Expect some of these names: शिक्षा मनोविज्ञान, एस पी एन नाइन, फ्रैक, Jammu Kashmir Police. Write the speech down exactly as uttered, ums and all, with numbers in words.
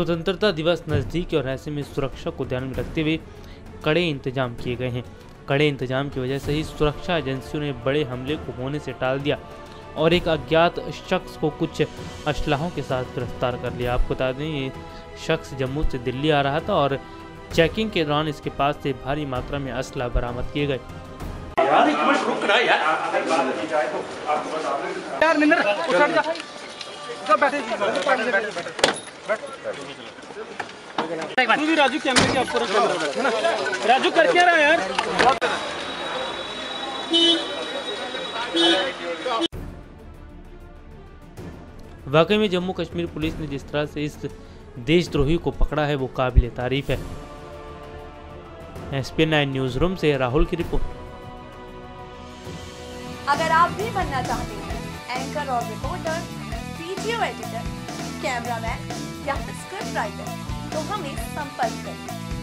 स्वतंत्रता दिवस नज़दीक और ऐसे में सुरक्षा को ध्यान में रखते हुए कड़े इंतजाम किए गए हैं। कड़े इंतजाम की वजह से ही सुरक्षा एजेंसियों ने बड़े हमले को होने से टाल दिया और एक अज्ञात शख्स को कुछ असलाहों के साथ गिरफ्तार कर लिया। आपको बता दें, ये शख्स जम्मू से दिल्ली आ रहा था और चेकिंग के दौरान इसके पास से भारी मात्रा में असला बरामद किए गए। राजू कैमरे की आपको है ना, राजू कर क्या रहा है यार। वाकई में जम्मू कश्मीर पुलिस ने जिस तरह से इस देशद्रोही को पकड़ा है वो काबिले तारीफ है। एस पी एन नाइन news room से राहुल की रिपोर्ट। अगर आप भी बनना चाहते हैं एंकर और रिपोर्टर, वीडियो एडिटर, कैमरामैन या स्क्रिप्ट राइटर, तो हमें संपर्क करें।